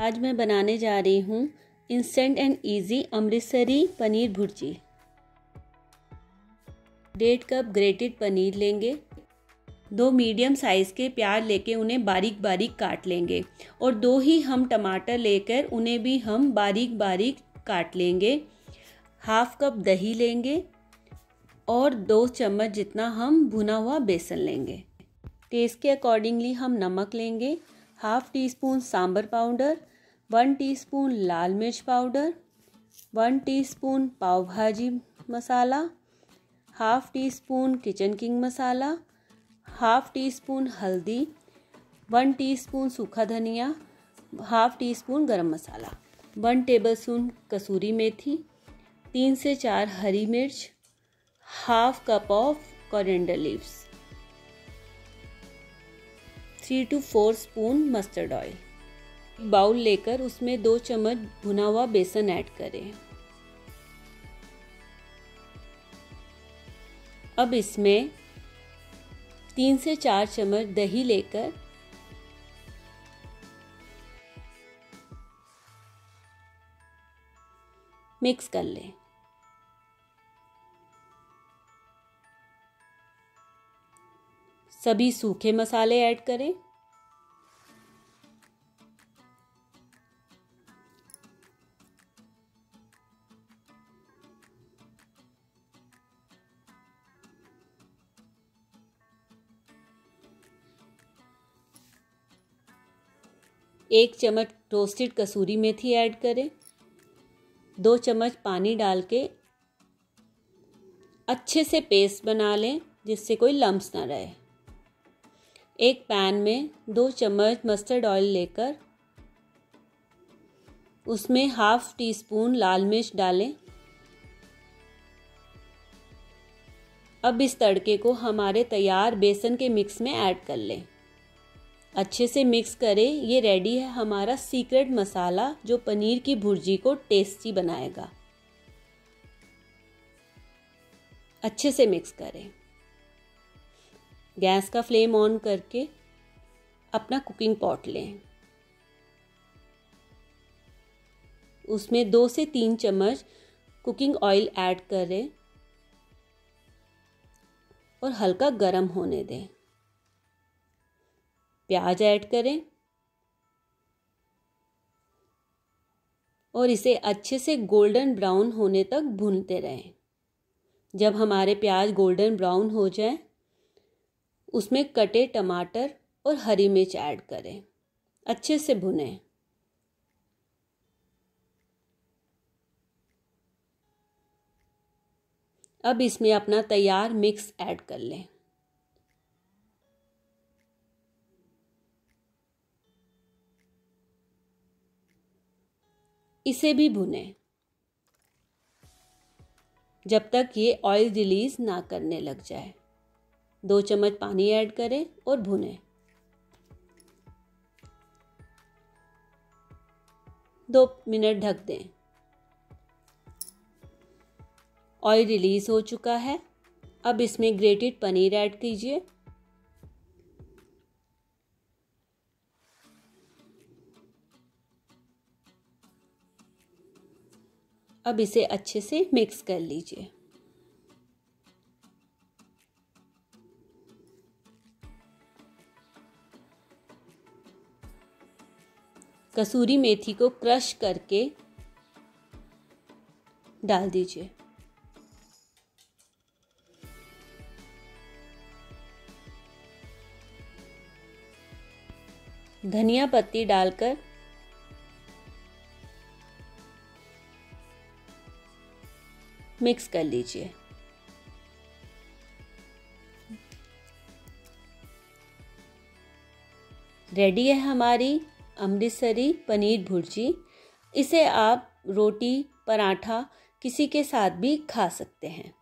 आज मैं बनाने जा रही हूँ instant and easy Amritsari paneer bhurji. 1.5 cup grated paneer लेंगे, 2 मीडियम साइज़ के प्याज लेके उन्हें बारीक बारीक काट लेंगे और 2 ही हम टमाटर लेकर उन्हें भी हम बारीक बारीक काट लेंगे। 1/2 कप दही लेंगे और 2 चम्मच जितना हम भुना हुआ बेसन लेंगे। टेस्ट के अकॉर्डिंगली हम नमक लेंगे, 1/2 टीस्पून सांभर पाउडर, 1 टीस्पून लाल मिर्च powder, 1 teaspoon pav bhaji masala, 1/2 teaspoon Kitchen King masala, 1/2 teaspoon हल्दी, 1 टीस्पून सूखा धनिया, 1/2 टीस्पून गरम मसाला, 1 टेबलस्पून कसूरी मेथी, 3 से 4 हरी मिर्च, 1/2 cup of coriander leaves, 3 to 4 spoon mustard oil. Bowl लेकर उसमें 2 चम्मच भुना हुआ बेसन ऐड करें। अब इसमें 3 से 4 चम्मच दही लेकर मिक्स कर लें। सभी सूखे मसाले ऐड करें। एक चम्मच रोस्टेड कसूरी मेथी ऐड करें। 2 चम्मच पानी डाल के अच्छे से पेस्ट बना लें जिससे कोई लम्स ना रहे। एक पैन में 2 चम्मच मस्टर्ड ऑयल लेकर उसमें 1/2 टीस्पून लाल मिर्च डालें। अब इस तड़के को हमारे तैयार बेसन के मिक्स में ऐड कर लें, अच्छे से मिक्स करें। ये रेडी है हमारा सीक्रेट मसाला जो पनीर की भुर्जी को टेस्टी बनाएगा। अच्छे से मिक्स करें। गैस का फ्लेम ऑन करके अपना कुकिंग पॉट लें, उसमें 2 से 3 चम्मच कुकिंग ऑयल ऐड करें और हल्का गरम होने दें। प्याज ऐड करें और इसे अच्छे से गोल्डन ब्राउन होने तक भूनते रहें। जब हमारे प्याज गोल्डन ब्राउन हो जाए उसमें कटे टमाटर और हरी मिर्च ऐड करें, अच्छे से भुनें। अब इसमें अपना तैयार मिक्स ऐड कर लें। इसे भी भुनें जब तक ये ऑयल रिलीज ना करने लग जाए। 2 चम्मच पानी ऐड करें और भुनें। 2 मिनट ढक दें। ऑयल रिलीज हो चुका है। अब इसमें ग्रेटेड पनीर ऐड कीजिए। अब इसे अच्छे से मिक्स कर लीजिए। कसूरी मेथी को क्रश करके डाल दीजिए। धनिया पत्ती डालकर मिक्स कर लीजिए। रेडी है हमारी अमृतसरी पनीर भुर्जी। इसे आप रोटी, पराठा किसी के साथ भी खा सकते हैं।